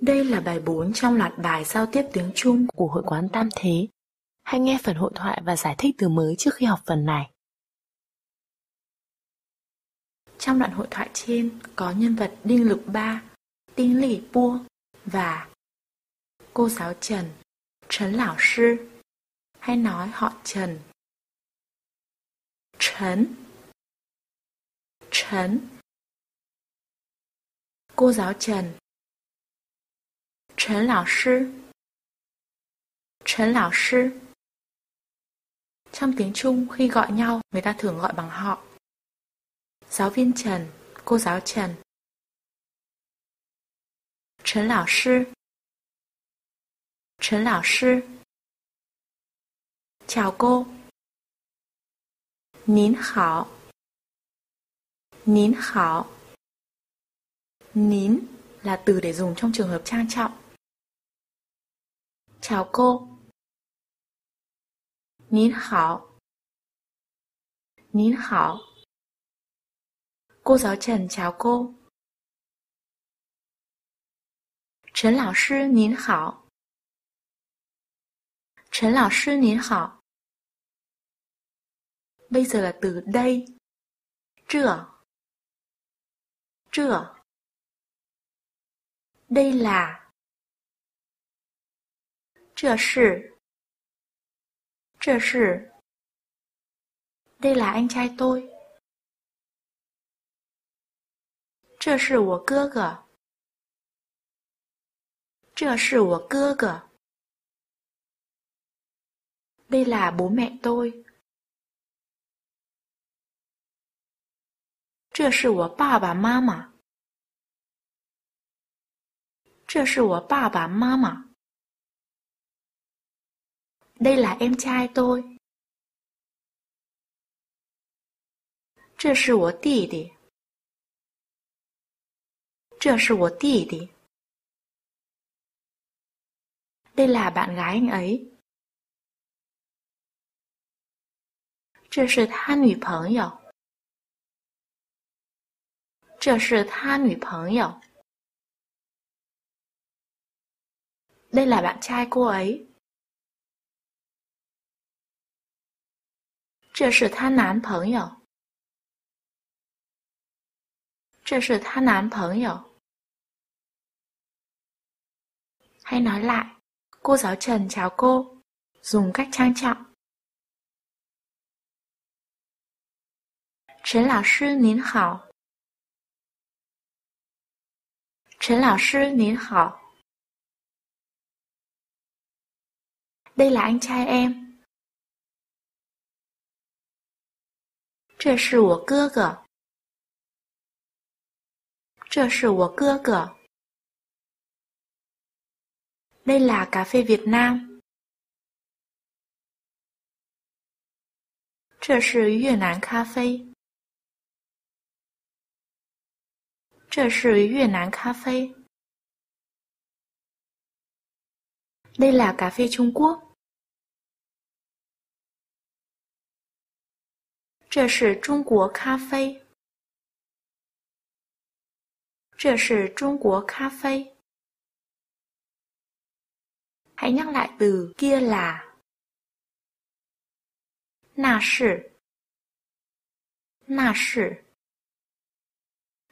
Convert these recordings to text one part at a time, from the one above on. Đây là bài 4 trong loạt bài giao tiếp tiếng Trung của Hội Quán Tam Thế. Hãy nghe phần hội thoại và giải thích từ mới trước khi học phần này. Trong đoạn hội thoại trên có nhân vật Đinh Lục Ba, Tên Lị Pua và cô giáo Trần, Trần lão sư. Hãy nói họ Trần. Trần. Trần. Cô giáo Trần. Trần lão sư. Trần lão sư. Trong tiếng Trung khi gọi nhau người ta thường gọi bằng họ. Giáo viên Trần, cô giáo Trần. Trần lão sư. Trần lão sư. Chào cô. Nín hảo. Nín hảo. Nín là từ để dùng trong trường hợp trang trọng. Chào cô. Nín hảo. Nín hảo. Cô giáo Trần chào cô. Trần lão sư nín hảo. Trần lão sư nín hảo. Bây giờ là từ đây. Trưa. Trưa. Đây là. Trưa sư. Trưa sư. Đây là anh trai tôi. Trưa sư của cơ cơ. Trưa sư của cơ cơ. Đây là bố mẹ tôi. Trưa sư của ba bà mama. Trưa sư của ba bà mama. Đây là em trai tôi. Trưa sư của tỷ tỷ. Trưa sư của tỷ tỷ. Đây là bạn gái anh ấy. Trưa sư tha nữ朋友. Trưa sư tha nữ朋友. Đây là bạn trai cô ấy. Trưa sư tha nán朋友. Trưa sư tha nán朋友. Hãy nói lại, cô giáo Trần chào cô, dùng cách trang trọng. Trần lão sư nín hảo. Trần lão sư nín hảo. Đây là anh trai em. Trưa sư của cơ cơ. Trưa sư của cơ cơ. Đây là cà phê Việt Nam. Trưa sư Việt Nam cà phê. Trưa sư Việt Nam cà phê. Đây là cà phê Trung Quốc. Trưa sư Trung Quốc cà phê. Trưa sư Trung Quốc cà phê. Hãy nhắc lại từ kia là. Na sư. Na sư.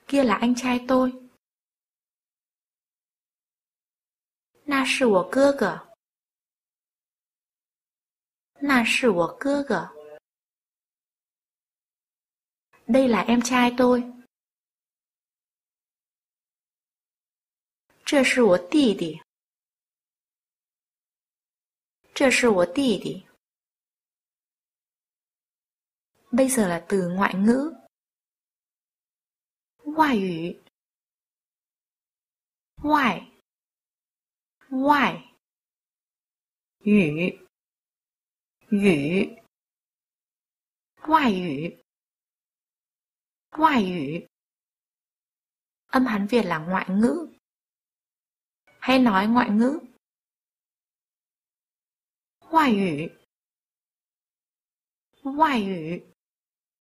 Kia là anh trai tôi. Na sư của cơ cơ. Na sư của cơ cơ. Đây là em trai tôi. Trưa sư của tỷ tỷ. Trưa sư của tỷ tỷ. Bây giờ là từ ngoại ngữ. Ngoại ngữ. Ngoại. Ngoại. Ngữ. Ngữ. Ngoại ngữ. Ngoại ngữ. Âm Hán Việt là ngoại ngữ. Hãy nói ngoại ngữ. Ngoại ngữ. Ngoại ngữ.